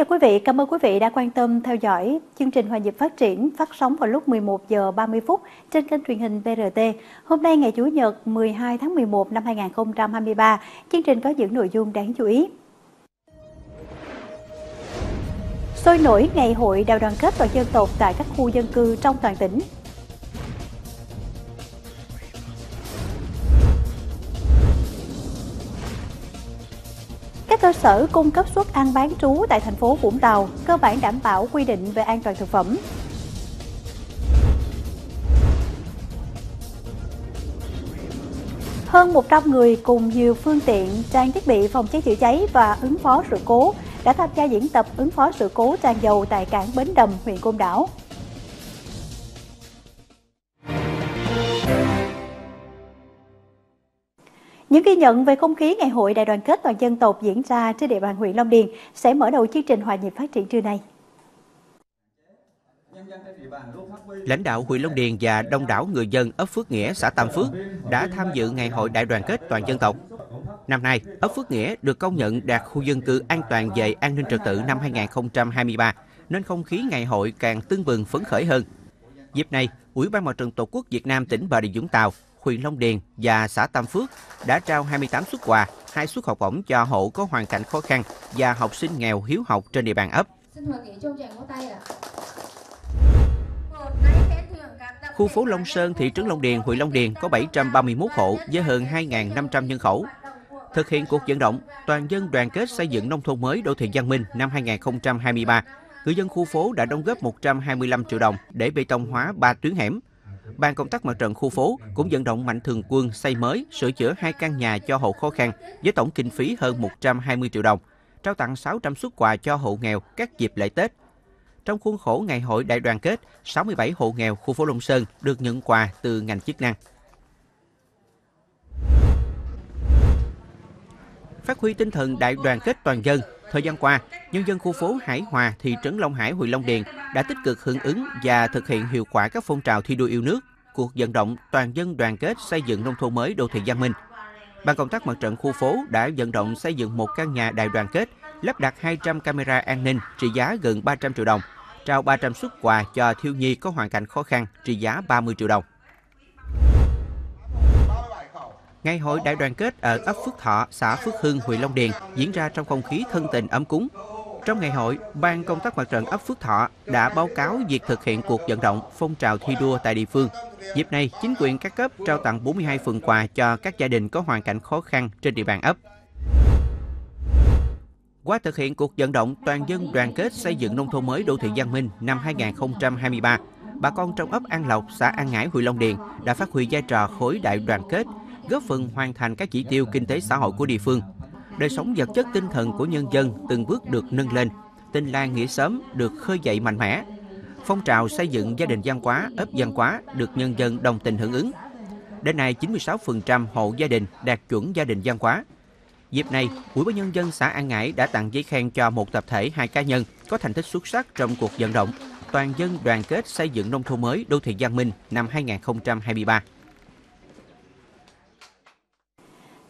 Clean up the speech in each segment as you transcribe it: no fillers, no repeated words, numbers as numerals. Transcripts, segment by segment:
chào quý vị, cảm ơn quý vị đã quan tâm theo dõi chương trình Hòa nhịp phát triển phát sóng vào lúc 11:30 trên kênh truyền hình BRT. Hôm nay ngày Chủ nhật 12 tháng 11 năm 2023, chương trình có những nội dung đáng chú ý. Sôi nổi ngày hội đại đoàn kết toàn dân tộc tại các khu dân cư trong toàn tỉnh. Các cơ sở cung cấp suất ăn bán trú tại thành phố Vũng Tàu cơ bản đảm bảo quy định về an toàn thực phẩm. Hơn 100 người cùng nhiều phương tiện, trang thiết bị phòng cháy chữa cháy và ứng phó sự cố đã tham gia diễn tập ứng phó sự cố tràn dầu tại cảng Bến Đầm, huyện Côn Đảo. Những ghi nhận về không khí ngày hội đại đoàn kết toàn dân tộc diễn ra trên địa bàn huyện Long Điền sẽ mở đầu chương trình Hòa nhịp phát triển trưa nay. Lãnh đạo huyện Long Điền và đông đảo người dân ấp Phước Nghĩa, xã Tam Phước đã tham dự ngày hội đại đoàn kết toàn dân tộc. Năm nay, ấp Phước Nghĩa được công nhận đạt khu dân cư an toàn về an ninh trật tự năm 2023, nên không khí ngày hội càng tưng bừng phấn khởi hơn. Dịp này, Ủy ban Mặt trận Tổ quốc Việt Nam tỉnh Bà Rịa - Vũng Tàu, huyện Long Điền và xã Tam Phước đã trao 28 suất quà, 2 suất học bổng cho hộ có hoàn cảnh khó khăn và học sinh nghèo hiếu học trên địa bàn ấp. Khu phố Long Sơn, thị trấn Long Điền, huyện Long Điền có 731 hộ với hơn 2.500 nhân khẩu. Thực hiện cuộc vận động toàn dân đoàn kết xây dựng nông thôn mới, đô thị văn minh năm 2023, người dân khu phố đã đóng góp 125 triệu đồng để bê tông hóa 3 tuyến hẻm. Ban công tác mặt trận khu phố cũng vận động mạnh thường quân xây mới, sửa chữa 2 căn nhà cho hộ khó khăn với tổng kinh phí hơn 120 triệu đồng, trao tặng 600 suất quà cho hộ nghèo các dịp lễ Tết. Trong khuôn khổ ngày hội đại đoàn kết, 67 hộ nghèo khu phố Long Sơn được nhận quà từ ngành chức năng. Phát huy tinh thần đại đoàn kết toàn dân, thời gian qua, nhân dân khu phố Hải Hòa, thị trấn Long Hải, huyện Long Điền đã tích cực hưởng ứng và thực hiện hiệu quả các phong trào thi đua yêu nước, cuộc vận động toàn dân đoàn kết xây dựng nông thôn mới, đô thị văn minh. Ban công tác mặt trận khu phố đã vận động xây dựng 1 căn nhà đại đoàn kết, lắp đặt 200 camera an ninh trị giá gần 300 triệu đồng, trao 300 suất quà cho thiếu nhi có hoàn cảnh khó khăn trị giá 30 triệu đồng. Ngày hội đại đoàn kết ở ấp Phước Thọ, xã Phước Hưng, huyện Long Điền diễn ra trong không khí thân tình ấm cúng. Trong ngày hội, Ban công tác mặt trận ấp Phước Thọ đã báo cáo việc thực hiện cuộc vận động phong trào thi đua tại địa phương. Dịp này, chính quyền các cấp trao tặng 42 phần quà cho các gia đình có hoàn cảnh khó khăn trên địa bàn ấp. Qua thực hiện cuộc vận động toàn dân đoàn kết xây dựng nông thôn mới, đô thị văn minh năm 2023, bà con trong ấp An Lộc, xã An Ngãi, huyện Long Điền đã phát huy vai trò khối đại đoàn kết, góp phần hoàn thành các chỉ tiêu kinh tế xã hội của địa phương. Đời sống vật chất tinh thần của nhân dân từng bước được nâng lên, tình làng nghĩa xóm được khơi dậy mạnh mẽ. Phong trào xây dựng gia đình văn hóa, ấp văn hóa được nhân dân đồng tình hưởng ứng. Đến nay, 96% hộ gia đình đạt chuẩn gia đình văn hóa. Dịp này, Ủy ban nhân dân xã An Ngãi đã tặng giấy khen cho 1 tập thể, 2 cá nhân có thành tích xuất sắc trong cuộc vận động toàn dân đoàn kết xây dựng nông thôn mới, đô thị văn minh năm 2023.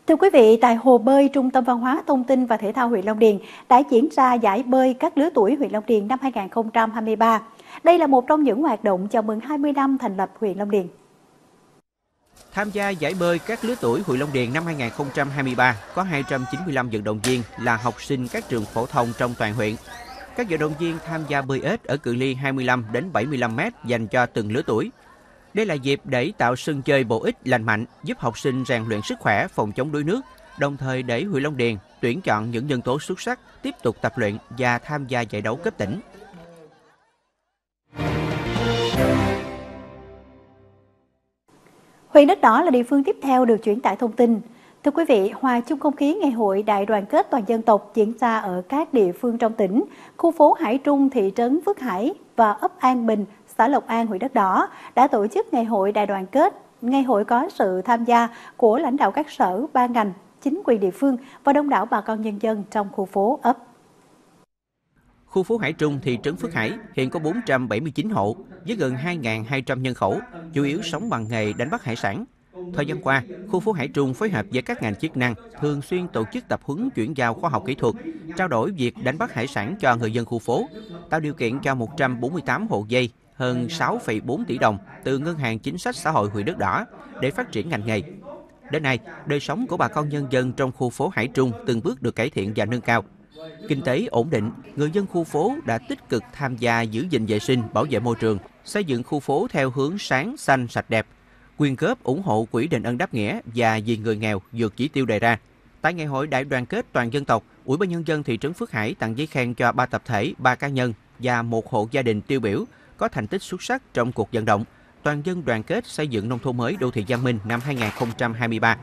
Thưa quý vị, tại hồ bơi Trung tâm Văn hóa Thông tin và Thể thao huyện Long Điền đã diễn ra giải bơi các lứa tuổi huyện Long Điền năm 2023. Đây là một trong những hoạt động chào mừng 20 năm thành lập huyện Long Điền. Tham gia giải bơi các lứa tuổi huyện Long Điền năm 2023 có 295 vận động viên là học sinh các trường phổ thông trong toàn huyện. Các vận động viên tham gia bơi ếch ở cự ly 25 đến 75 m dành cho từng lứa tuổi. Đây là dịp để tạo sân chơi bổ ích lành mạnh, giúp học sinh rèn luyện sức khỏe, phòng chống đuối nước, đồng thời để huyện Long Điền tuyển chọn những nhân tố xuất sắc, tiếp tục tập luyện và tham gia giải đấu cấp tỉnh. Huyện Đất Đỏ là địa phương tiếp theo được chuyển tải thông tin. Thưa quý vị, hòa chung không khí ngày hội đại đoàn kết toàn dân tộc diễn ra ở các địa phương trong tỉnh, khu phố Hải Trung, thị trấn Phước Hải và ấp An Bình, xã Lộc An, huyện Đất Đỏ đã tổ chức ngày hội đại đoàn kết. Ngày hội có sự tham gia của lãnh đạo các sở, ban ngành, chính quyền địa phương và đông đảo bà con nhân dân trong khu phố ấp. Khu phố Hải Trung, thị trấn Phước Hải hiện có 479 hộ với gần 2.200 nhân khẩu, chủ yếu sống bằng nghề đánh bắt hải sản. Thời gian qua, khu phố Hải Trung phối hợp với các ngành chức năng thường xuyên tổ chức tập huấn chuyển giao khoa học kỹ thuật, trao đổi việc đánh bắt hải sản cho người dân khu phố, tạo điều kiện cho 148 hộ dây hơn 6,4 tỷ đồng từ Ngân hàng Chính sách Xã hội huyện Đất Đỏ để phát triển ngành nghề. Đến nay, đời sống của bà con nhân dân trong khu phố Hải Trung từng bước được cải thiện và nâng cao. Kinh tế ổn định, người dân khu phố đã tích cực tham gia giữ gìn vệ sinh, bảo vệ môi trường, xây dựng khu phố theo hướng sáng, xanh, sạch đẹp, quyên góp ủng hộ quỹ đền ơn đáp nghĩa và vì người nghèo vượt chỉ tiêu đề ra. Tại ngày hội đại đoàn kết toàn dân tộc, Ủy ban nhân dân thị trấn Phước Hải tặng giấy khen cho 3 tập thể, 3 cá nhân và 1 hộ gia đình tiêu biểu có thành tích xuất sắc trong cuộc vận động toàn dân đoàn kết xây dựng nông thôn mới đô thị Giang Minh năm 2023.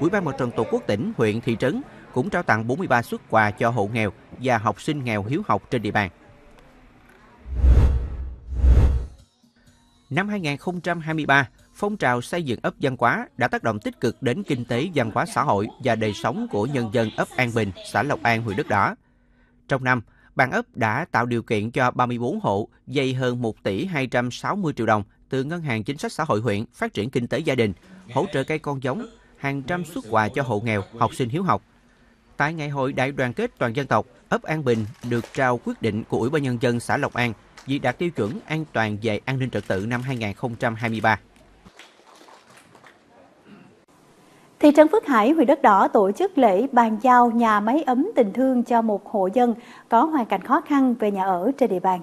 Ủy ban Mặt trận Tổ quốc tỉnh, huyện, thị trấn cũng trao tặng 43 suất quà cho hộ nghèo và học sinh nghèo hiếu học trên địa bàn. Năm 2023, phong trào xây dựng ấp văn hóa đã tác động tích cực đến kinh tế văn hóa xã hội và đời sống của nhân dân ấp An Bình, xã Lộc An, huyện Đất Đỏ. Trong năm, Ban ấp đã tạo điều kiện cho 34 hộ vay hơn 1 tỷ 260 triệu đồng từ Ngân hàng Chính sách Xã hội huyện phát triển kinh tế gia đình, hỗ trợ cây con giống, hàng trăm suất quà cho hộ nghèo, học sinh hiếu học. Tại ngày hội đại đoàn kết toàn dân tộc, ấp An Bình được trao quyết định của Ủy ban nhân dân xã Lộc An vì đạt tiêu chuẩn an toàn về an ninh trật tự năm 2023. Thị trấn Phước Hải, huyện Đất Đỏ tổ chức lễ bàn giao nhà máy ấm tình thương cho một hộ dân có hoàn cảnh khó khăn về nhà ở trên địa bàn.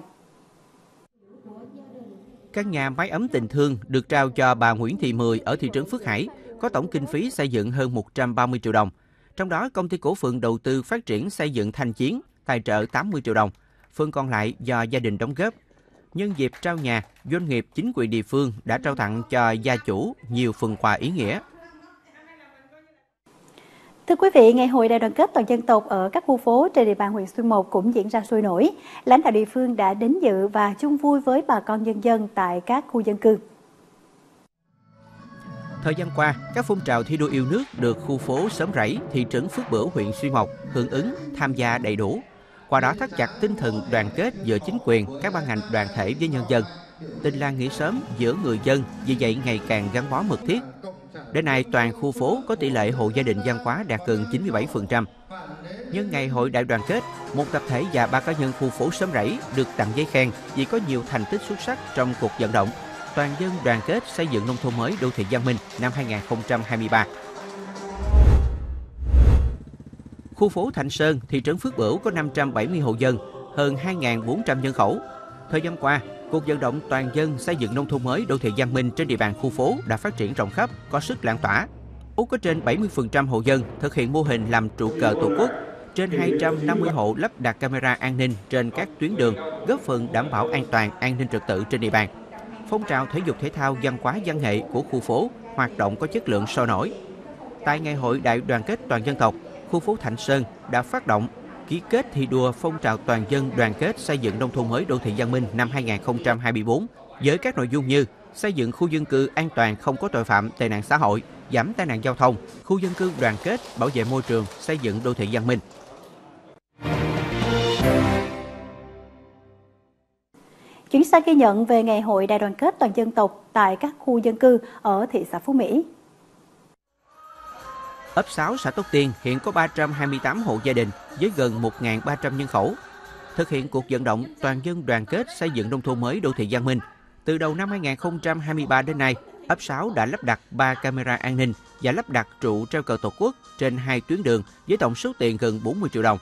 Các nhà máy ấm tình thương được trao cho bà Nguyễn Thị Mười ở thị trấn Phước Hải, có tổng kinh phí xây dựng hơn 130 triệu đồng. Trong đó, Công ty Cổ phần Đầu tư Phát triển Xây dựng Thành Chiến tài trợ 80 triệu đồng, phần còn lại do gia đình đóng góp. Nhân dịp trao nhà, doanh nghiệp chính quyền địa phương đã trao tặng cho gia chủ nhiều phần quà ý nghĩa. Thưa quý vị, ngày hội đại đoàn kết toàn dân tộc ở các khu phố trên địa bàn huyện Xuyên Mộc cũng diễn ra sôi nổi. Lãnh đạo địa phương đã đến dự và chung vui với bà con nhân dân tại các khu dân cư. Thời gian qua, các phong trào thi đua yêu nước được khu phố Xóm Rẫy, thị trấn Phước Bửu, huyện Xuyên Mộc hưởng ứng, tham gia đầy đủ. Qua đó thắt chặt tinh thần đoàn kết giữa chính quyền, các ban ngành đoàn thể với nhân dân. Tình làng nghĩa xóm giữa người dân vì vậy ngày càng gắn bó mật thiết. Đến nay, toàn khu phố có tỷ lệ hộ gia đình văn hóa đạt gần 97%. Nhân ngày hội đại đoàn kết, một tập thể và 3 cá nhân khu phố Xóm Rẫy được tặng giấy khen vì có nhiều thành tích xuất sắc trong cuộc vận động toàn dân đoàn kết xây dựng nông thôn mới đô thị Giang Minh năm 2023. Khu phố Thạnh Sơn, thị trấn Phước Bửu có 570 hộ dân, hơn 2.400 nhân khẩu. Thời gian qua, cuộc vận động toàn dân xây dựng nông thôn mới đô thị Giang Minh trên địa bàn khu phố đã phát triển rộng khắp, có sức lan tỏa. Úc có trên 70% hộ dân thực hiện mô hình làm trụ cờ Tổ quốc, trên 250 hộ lắp đặt camera an ninh trên các tuyến đường, góp phần đảm bảo an toàn, an ninh trật tự trên địa bàn. Phong trào thể dục thể thao văn hóa văn nghệ của khu phố hoạt động có chất lượng sôi nổi. Tại ngày hội đại đoàn kết toàn dân tộc, khu phố Thạnh Sơn đã phát động ký kết thi đua phong trào toàn dân đoàn kết xây dựng nông thôn mới đô thị Giang Minh năm 2024 với các nội dung như xây dựng khu dân cư an toàn không có tội phạm, tệ nạn xã hội, giảm tai nạn giao thông, khu dân cư đoàn kết, bảo vệ môi trường, xây dựng đô thị Giang Minh. Chuyển sang ghi nhận về ngày hội đại đoàn kết toàn dân tộc tại các khu dân cư ở thị xã Phú Mỹ. Ấp 6 xã Tóc Tiên hiện có 328 hộ gia đình với gần 1.300 nhân khẩu. Thực hiện cuộc vận động toàn dân đoàn kết xây dựng nông thôn mới đô thị Giang Minh, từ đầu năm 2023 đến nay, ấp 6 đã lắp đặt 3 camera an ninh và lắp đặt trụ treo cờ Tổ quốc trên 2 tuyến đường với tổng số tiền gần 40 triệu đồng.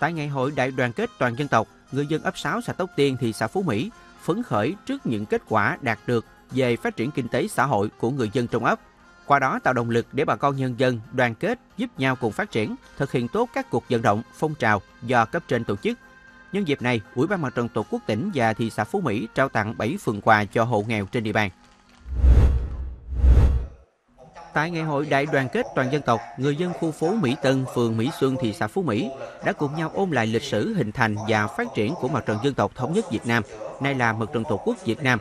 Tại ngày hội đại đoàn kết toàn dân tộc, người dân ấp 6 xã Tóc Tiên, thị xã Phú Mỹ phấn khởi trước những kết quả đạt được về phát triển kinh tế xã hội của người dân trong ấp. Qua đó tạo động lực để bà con nhân dân đoàn kết giúp nhau cùng phát triển, thực hiện tốt các cuộc vận động, phong trào do cấp trên tổ chức. Nhân dịp này, Ủy ban Mặt trận Tổ quốc tỉnh và thị xã Phú Mỹ trao tặng 7 phần quà cho hộ nghèo trên địa bàn. Tại ngày hội đại đoàn kết toàn dân tộc, người dân khu phố Mỹ Tân, phường Mỹ Xuân, thị xã Phú Mỹ đã cùng nhau ôn lại lịch sử hình thành và phát triển của Mặt trận Dân tộc Thống nhất Việt Nam, nay là Mặt trận Tổ quốc Việt Nam.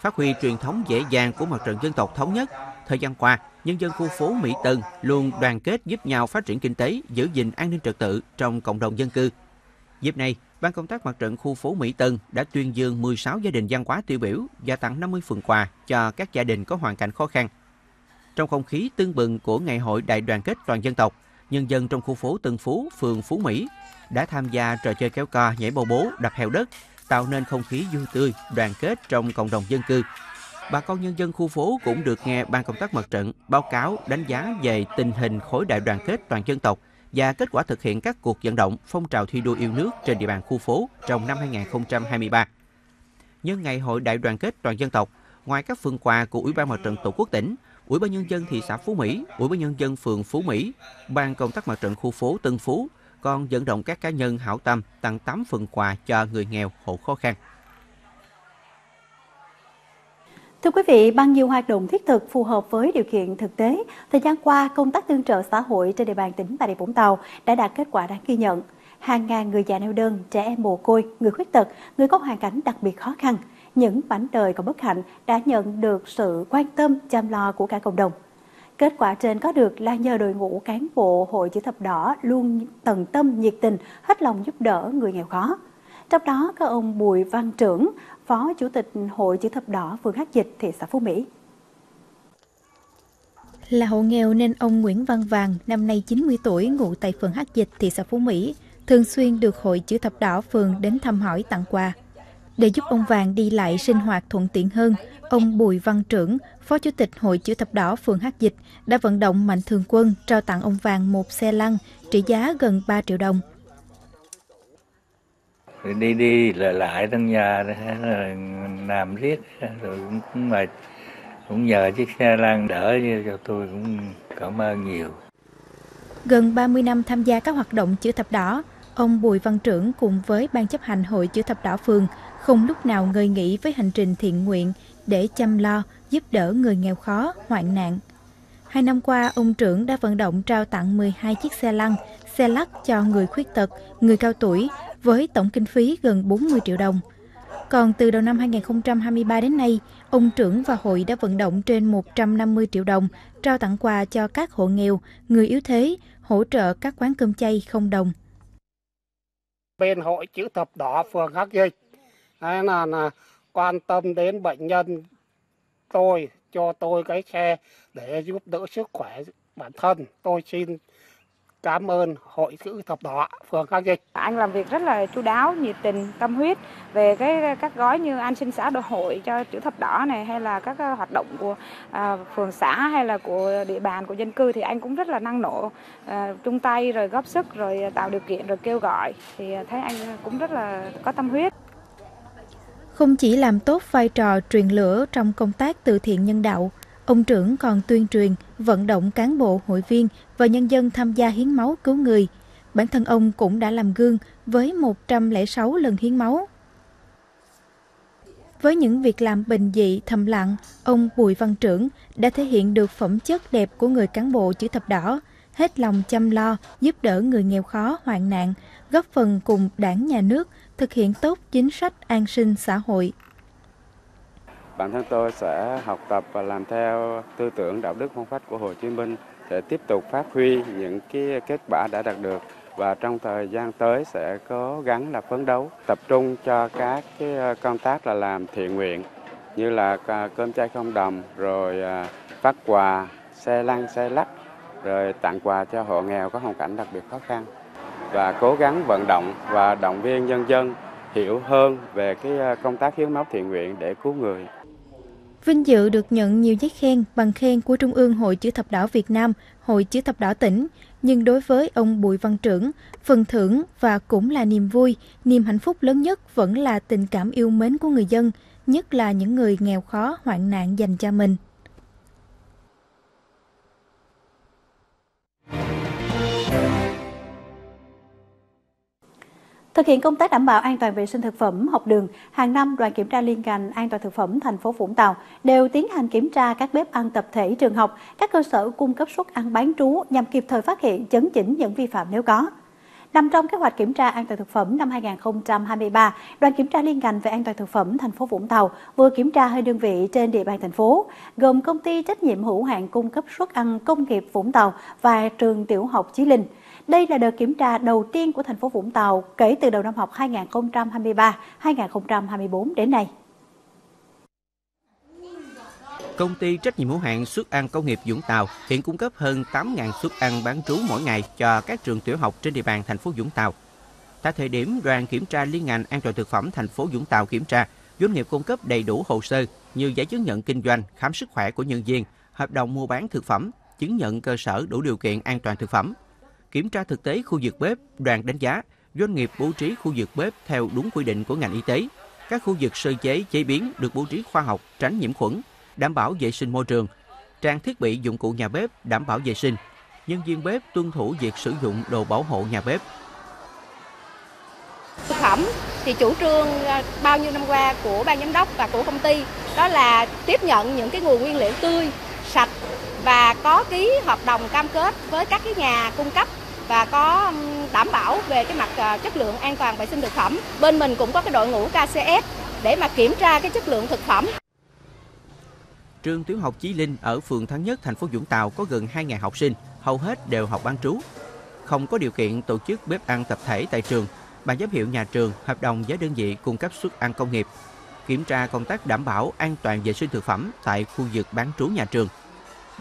Phát huy truyền thống dễ dàng của Mặt trận Dân tộc Thống nhất, thời gian qua, nhân dân khu phố Mỹ Tân luôn đoàn kết giúp nhau phát triển kinh tế, giữ gìn an ninh trật tự trong cộng đồng dân cư. Dịp này, Ban công tác Mặt trận khu phố Mỹ Tân đã tuyên dương 16 gia đình văn hóa tiêu biểu và tặng 50 phần quà cho các gia đình có hoàn cảnh khó khăn. Trong không khí tưng bừng của Ngày hội Đại đoàn kết toàn dân tộc, nhân dân trong khu phố Tân Phú, phường Phú Mỹ đã tham gia trò chơi kéo co, nhảy bao bố, đập heo đất, tạo nên không khí vui tươi, đoàn kết trong cộng đồng dân cư. Bà con nhân dân khu phố cũng được nghe Ban Công tác Mặt trận báo cáo đánh giá về tình hình khối đại đoàn kết toàn dân tộc và kết quả thực hiện các cuộc vận động phong trào thi đua yêu nước trên địa bàn khu phố trong năm 2023. Nhân ngày hội đại đoàn kết toàn dân tộc, ngoài các phần quà của Ủy ban Mặt trận Tổ quốc tỉnh, Ủy ban nhân dân thị xã Phú Mỹ, Ủy ban nhân dân phường Phú Mỹ, Ban Công tác Mặt trận khu phố Tân Phú còn vận động các cá nhân hảo tâm tặng 8 phần quà cho người nghèo, hộ khó khăn. Thưa quý vị, bằng nhiều hoạt động thiết thực phù hợp với điều kiện thực tế, thời gian qua, công tác tương trợ xã hội trên địa bàn tỉnh Bà Rịa - Vũng Tàu đã đạt kết quả đáng ghi nhận. Hàng ngàn người già neo đơn, trẻ em mồ côi, người khuyết tật, người có hoàn cảnh đặc biệt khó khăn, những mảnh đời còn bất hạnh đã nhận được sự quan tâm, chăm lo của cả cộng đồng. Kết quả trên có được là nhờ đội ngũ cán bộ Hội Chữ thập đỏ luôn tận tâm, nhiệt tình, hết lòng giúp đỡ người nghèo khó. Trong đó có ông Bùi Văn Trưởng, Phó Chủ tịch Hội Chữ thập đỏ phường Hắc Dịch, thị xã Phú Mỹ. Là hộ nghèo nên ông Nguyễn Văn Vàng, năm nay 90 tuổi, ngụ tại phường Hắc Dịch, thị xã Phú Mỹ, thường xuyên được Hội Chữ thập đỏ phường đến thăm hỏi, tặng quà. Để giúp ông Vàng đi lại sinh hoạt thuận tiện hơn, ông Bùi Văn Trưởng, Phó Chủ tịch Hội Chữ thập đỏ phường Hắc Dịch đã vận động mạnh thường quân trao tặng ông Vàng một xe lăn trị giá gần 3 triệu đồng. Rồi đi lại trong nhà làm riết rồi cũng mệt, cũng nhờ chiếc xe lăn đỡ cho tôi, cũng cảm ơn nhiều. Gần 30 năm tham gia các hoạt động Chữ thập đỏ, ông Bùi Văn Trưởng cùng với Ban chấp hành Hội Chữ thập đỏ phường không lúc nào ngơi nghỉ với hành trình thiện nguyện để chăm lo, giúp đỡ người nghèo khó, hoạn nạn. 2 năm qua, ông Trưởng đã vận động trao tặng 12 chiếc xe lăn, xe lắc cho người khuyết tật, người cao tuổi, với tổng kinh phí gần 40 triệu đồng. Còn từ đầu năm 2023 đến nay, ông Trưởng và hội đã vận động trên 150 triệu đồng trao tặng quà cho các hộ nghèo, người yếu thế, hỗ trợ các quán cơm chay không đồng. Bên Hội Chữ thập đỏ phường Hắc Dịch là quan tâm đến bệnh nhân tôi, cho tôi cái xe để giúp đỡ sức khỏe bản thân. Tôi xin cảm ơn Hội Chữ thập đỏ phường Hắc Dịch. Anh làm việc rất là chu đáo, nhiệt tình, tâm huyết về các gói như an sinh xã, đội hội cho Chữ thập đỏ này, hay là các hoạt động của phường xã hay là của địa bàn của dân cư, thì anh cũng rất là năng nổ, chung tay rồi góp sức rồi tạo điều kiện rồi kêu gọi, thì thấy anh cũng rất là có tâm huyết. Không chỉ làm tốt vai trò truyền lửa trong công tác từ thiện nhân đạo, ông Trưởng còn tuyên truyền, vận động cán bộ, hội viên và nhân dân tham gia hiến máu cứu người. Bản thân ông cũng đã làm gương với 106 lần hiến máu. Với những việc làm bình dị, thầm lặng, ông Bùi Văn Trưởng đã thể hiện được phẩm chất đẹp của người cán bộ Chữ thập đỏ, hết lòng chăm lo, giúp đỡ người nghèo khó, hoạn nạn, góp phần cùng Đảng, Nhà nước thực hiện tốt chính sách an sinh xã hội. Bản thân tôi sẽ học tập và làm theo tư tưởng đạo đức phong cách của Hồ Chí Minh để tiếp tục phát huy những cái kết quả đã đạt được, và trong thời gian tới sẽ cố gắng là phấn đấu, tập trung cho các cái công tác là làm thiện nguyện như là cơm chay không đồng, rồi phát quà, xe lăn, xe lắc, rồi tặng quà cho hộ nghèo có hoàn cảnh đặc biệt khó khăn, và cố gắng vận động và động viên nhân dân hiểu hơn về cái công tác hiến máu thiện nguyện để cứu người. Vinh dự được nhận nhiều giấy khen, bằng khen của Trung ương Hội Chữ thập đỏ Việt Nam, Hội Chữ thập đỏ tỉnh, nhưng đối với ông Bùi Văn Trưởng, phần thưởng và cũng là niềm vui, niềm hạnh phúc lớn nhất vẫn là tình cảm yêu mến của người dân, nhất là những người nghèo khó, hoạn nạn dành cho mình. Thực hiện công tác đảm bảo an toàn vệ sinh thực phẩm học đường, hàng năm đoàn kiểm tra liên ngành an toàn thực phẩm thành phố Vũng Tàu đều tiến hành kiểm tra các bếp ăn tập thể trường học, các cơ sở cung cấp suất ăn bán trú nhằm kịp thời phát hiện, chấn chỉnh những vi phạm nếu có. Nằm trong kế hoạch kiểm tra an toàn thực phẩm năm 2023, đoàn kiểm tra liên ngành về an toàn thực phẩm thành phố Vũng Tàu vừa kiểm tra 2 đơn vị trên địa bàn thành phố, gồm công ty trách nhiệm hữu hạn cung cấp suất ăn công nghiệp Vũng Tàu và trường tiểu học Chí Linh. Đây là đợt kiểm tra đầu tiên của thành phố Vũng Tàu kể từ đầu năm học 2023-2024 đến nay. Công ty trách nhiệm hữu hạn suất ăn công nghiệp Vũng Tàu hiện cung cấp hơn 8.000 suất ăn bán trú mỗi ngày cho các trường tiểu học trên địa bàn thành phố Vũng Tàu. Tại thời điểm đoàn kiểm tra liên ngành an toàn thực phẩm thành phố Vũng Tàu kiểm tra, doanh nghiệp cung cấp đầy đủ hồ sơ như giấy chứng nhận kinh doanh, khám sức khỏe của nhân viên, hợp đồng mua bán thực phẩm, chứng nhận cơ sở đủ điều kiện an toàn thực phẩm. Kiểm tra thực tế khu vực bếp, đoàn đánh giá doanh nghiệp bố trí khu vực bếp theo đúng quy định của ngành y tế. Các khu vực sơ chế, chế biến được bố trí khoa học, tránh nhiễm khuẩn, đảm bảo vệ sinh môi trường. Trang thiết bị dụng cụ nhà bếp đảm bảo vệ sinh. Nhân viên bếp tuân thủ việc sử dụng đồ bảo hộ nhà bếp. Thực phẩm thì chủ trương bao nhiêu năm qua của ban giám đốc và của công ty đó là tiếp nhận những cái nguồn nguyên liệu tươi, sạch và có ký hợp đồng cam kết với các cái nhà cung cấp và có đảm bảo về cái mặt chất lượng an toàn vệ sinh thực phẩm. Bên mình cũng có cái đội ngũ KCS để mà kiểm tra cái chất lượng thực phẩm. Trường tiểu học Chí Linh ở phường Thắng Nhất, thành phố Vũng Tàu có gần 2.000 học sinh, hầu hết đều học bán trú. Không có điều kiện tổ chức bếp ăn tập thể tại trường, ban giám hiệu nhà trường hợp đồng với đơn vị cung cấp suất ăn công nghiệp. Kiểm tra công tác đảm bảo an toàn vệ sinh thực phẩm tại khu vực bán trú nhà trường.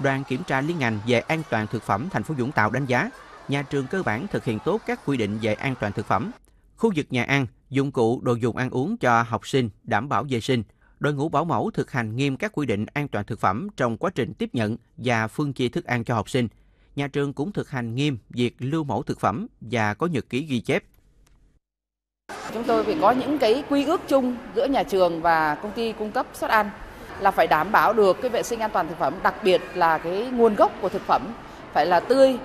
Đoàn kiểm tra liên ngành về an toàn thực phẩm thành phố Vũng Tàu đánh giá, nhà trường cơ bản thực hiện tốt các quy định về an toàn thực phẩm. Khu vực nhà ăn, dụng cụ, đồ dùng ăn uống cho học sinh đảm bảo vệ sinh. Đội ngũ bảo mẫu thực hành nghiêm các quy định an toàn thực phẩm trong quá trình tiếp nhận và phân chia thức ăn cho học sinh. Nhà trường cũng thực hành nghiêm việc lưu mẫu thực phẩm và có nhật ký ghi chép. Chúng tôi phải có những cái quy ước chung giữa nhà trường và công ty cung cấp suất ăn là phải đảm bảo được cái vệ sinh an toàn thực phẩm, đặc biệt là cái nguồn gốc của thực phẩm phải là tươi.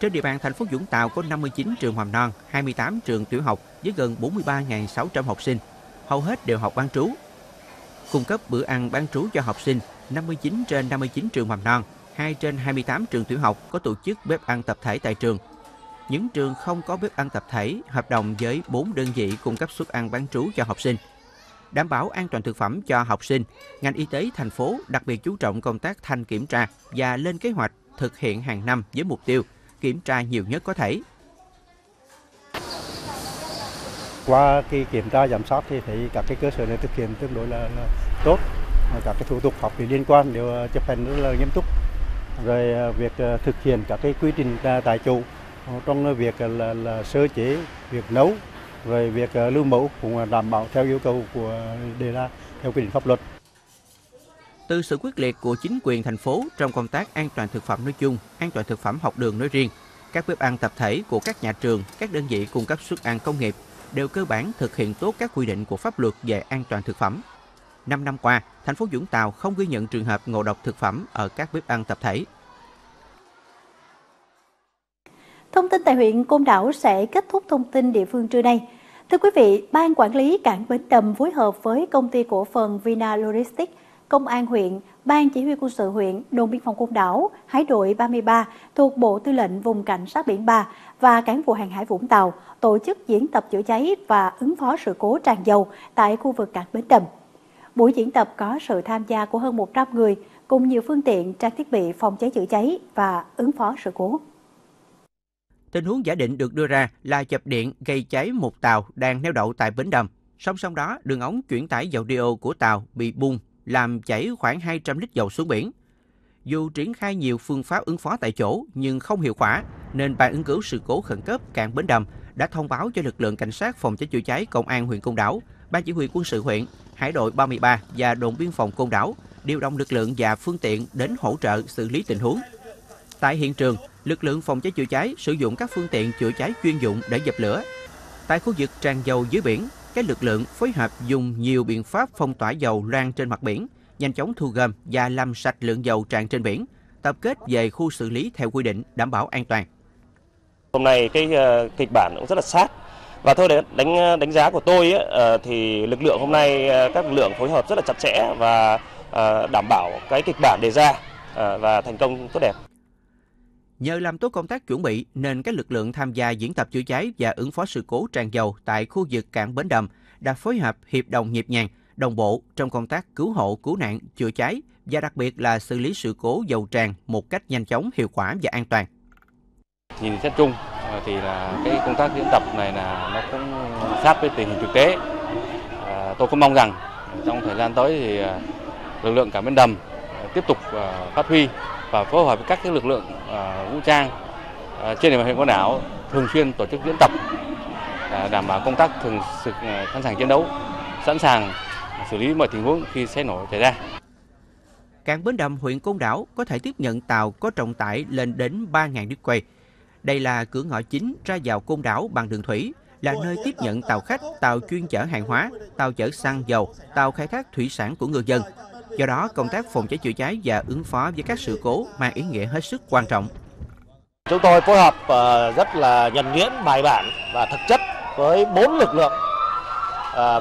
Trên địa bàn thành phố Vũng Tàu có 59 trường mầm non, 28 trường tiểu học với gần 43.600 học sinh, hầu hết đều học bán trú. Cung cấp bữa ăn bán trú cho học sinh, 59 trên 59 trường mầm non, 2 trên 28 trường tiểu học có tổ chức bếp ăn tập thể tại trường. Những trường không có bếp ăn tập thể hợp đồng với 4 đơn vị cung cấp suất ăn bán trú cho học sinh. Đảm bảo an toàn thực phẩm cho học sinh, ngành y tế thành phố đặc biệt chú trọng công tác thanh kiểm tra và lên kế hoạch thực hiện hàng năm với mục tiêu kiểm tra nhiều nhất có thể. Qua cái kiểm tra giám sát thì thấy các cái cơ sở này thực hiện tương đối là tốt, các cái thủ tục pháp lý liên quan đều chấp hành rất là nghiêm túc. Rồi việc thực hiện các cái quy trình tại chỗ trong việc là sơ chế, việc nấu, rồi việc lưu mẫu cũng đảm bảo theo yêu cầu của đề ra theo quy định pháp luật. Từ sự quyết liệt của chính quyền thành phố trong công tác an toàn thực phẩm nói chung, an toàn thực phẩm học đường nói riêng, các bếp ăn tập thể của các nhà trường, các đơn vị cung cấp suất ăn công nghiệp đều cơ bản thực hiện tốt các quy định của pháp luật về an toàn thực phẩm. 5 năm qua, thành phố Vũng Tàu không ghi nhận trường hợp ngộ độc thực phẩm ở các bếp ăn tập thể. Thông tin tại huyện Côn Đảo sẽ kết thúc thông tin địa phương trưa nay. Thưa quý vị, Ban Quản lý Cảng Bến Đầm phối hợp với Công ty Cổ phần Vina Logistics, Công an huyện, Ban Chỉ huy Quân sự huyện, Đồn Biên phòng Côn Đảo, Hải đội 33 thuộc Bộ Tư lệnh Vùng Cảnh sát Biển 3 và Cảng vụ Hàng hải Vũng Tàu tổ chức diễn tập chữa cháy và ứng phó sự cố tràn dầu tại khu vực Cảng Bến Đầm. Buổi diễn tập có sự tham gia của hơn 100 người cùng nhiều phương tiện, trang thiết bị phòng cháy chữa cháy và ứng phó sự cố. Tình huống giả định được đưa ra là chập điện gây cháy một tàu đang neo đậu tại Bến Đầm. Song song đó, đường ống chuyển tải dầu đi-ô của tàu bị bung, làm chảy khoảng 200 lít dầu xuống biển. Dù triển khai nhiều phương pháp ứng phó tại chỗ nhưng không hiệu quả, nên Ban ứng cứu sự cố khẩn cấp Cảng Bến Đầm đã thông báo cho lực lượng cảnh sát phòng cháy chữa cháy Công an huyện Côn Đảo, Ban Chỉ huy Quân sự huyện, Hải đội 33 và Đồn Biên phòng Côn Đảo điều động lực lượng và phương tiện đến hỗ trợ xử lý tình huống. Tại hiện trường, lực lượng phòng cháy chữa cháy sử dụng các phương tiện chữa cháy chuyên dụng để dập lửa. Tại khu vực tràn dầu dưới biển, các lực lượng phối hợp dùng nhiều biện pháp phong tỏa dầu loang trên mặt biển, nhanh chóng thu gom và làm sạch lượng dầu tràn trên biển, tập kết về khu xử lý theo quy định đảm bảo an toàn. Hôm nay cái kịch bản cũng rất là sát. Và thôi để đánh giá của tôi ấy, thì lực lượng hôm nay các lực lượng phối hợp rất là chặt chẽ và đảm bảo cái kịch bản đề ra và thành công tốt đẹp. Nhờ làm tốt công tác chuẩn bị nên các lực lượng tham gia diễn tập chữa cháy và ứng phó sự cố tràn dầu tại khu vực Cảng Bến Đầm đã phối hợp hiệp đồng nhịp nhàng, đồng bộ trong công tác cứu hộ, cứu nạn, chữa cháy và đặc biệt là xử lý sự cố dầu tràn một cách nhanh chóng, hiệu quả và an toàn. Nhìn xét chung thì là cái công tác diễn tập này là nó cũng sát với tình hình thực tế. Tôi cũng mong rằng Trong thời gian tới thì lực lượng Cảng Bến Đầm tiếp tục phát huy và phối hợp với các lực lượng vũ trang trên địa bàn huyện Côn Đảo thường xuyên tổ chức diễn tập, đảm bảo công tác thường trực sẵn sàng chiến đấu, sẵn sàng xử lý mọi tình huống khi cháy nổ xảy ra. Cảng Bến Đầm huyện Côn Đảo có thể tiếp nhận tàu có trọng tải lên đến 3.000 đứt quay. Đây là cửa ngõ chính ra vào Côn Đảo bằng đường thủy, là nơi tiếp nhận tàu khách, tàu chuyên chở hàng hóa, tàu chở xăng dầu, tàu khai thác thủy sản của ngư dân. Do đó, công tác phòng cháy chữa cháy và ứng phó với các sự cố mang ý nghĩa hết sức quan trọng. Chúng tôi phối hợp rất là nhuần nhuyễn, bài bản và thực chất với 4 lực lượng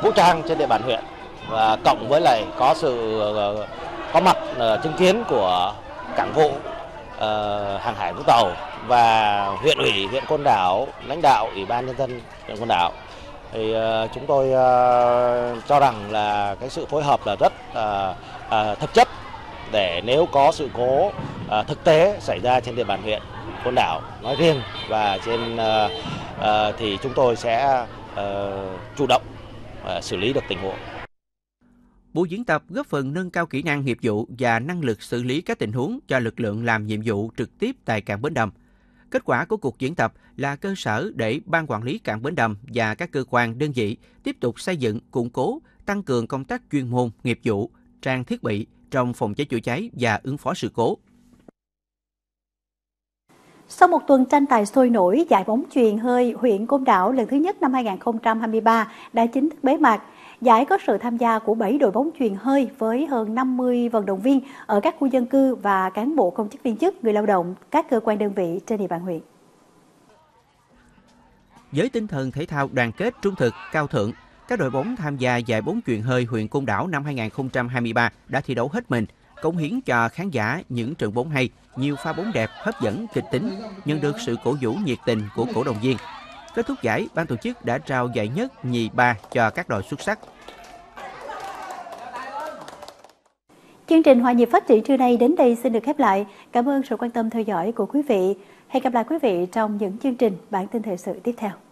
vũ trang trên địa bàn huyện, và cộng với lại có sự có mặt chứng kiến của cảng vụ hàng hải Vũng Tàu và huyện ủy huyện Côn Đảo, lãnh đạo Ủy ban nhân dân huyện Côn Đảo, thì chúng tôi cho rằng là cái sự phối hợp là rất thực chất, để nếu có sự cố thực tế xảy ra trên địa bàn huyện Côn Đảo nói riêng và trên thì chúng tôi sẽ chủ động xử lý được tình huống. Buổi diễn tập góp phần nâng cao kỹ năng nghiệp vụ và năng lực xử lý các tình huống cho lực lượng làm nhiệm vụ trực tiếp tại Cảng Bến Đầm. Kết quả của cuộc diễn tập là cơ sở để Ban Quản lý Cảng Bến Đầm và các cơ quan đơn vị tiếp tục xây dựng, củng cố, tăng cường công tác chuyên môn, nghiệp vụ, trang thiết bị trong phòng cháy chữa cháy và ứng phó sự cố. Sau một tuần tranh tài sôi nổi, giải bóng chuyền hơi huyện Côn Đảo lần thứ nhất năm 2023 đã chính thức bế mạc. Giải có sự tham gia của 7 đội bóng chuyền hơi với hơn 50 vận động viên ở các khu dân cư và cán bộ công chức viên chức, người lao động, các cơ quan đơn vị trên địa bàn huyện. Với tinh thần thể thao đoàn kết, trung thực, cao thượng, các đội bóng tham gia giải bóng chuyền hơi huyện Côn Đảo năm 2023 đã thi đấu hết mình, cống hiến cho khán giả những trận bóng hay, nhiều pha bóng đẹp, hấp dẫn, kịch tính, nhận được sự cổ vũ nhiệt tình của cổ động viên. Kết thúc giải, ban tổ chức đã trao giải nhất, nhì, ba cho các đội xuất sắc. Chương trình Hòa nhịp phát triển trưa nay đến đây xin được khép lại. Cảm ơn sự quan tâm theo dõi của quý vị. Hẹn gặp lại quý vị trong những chương trình bản tin thời sự tiếp theo.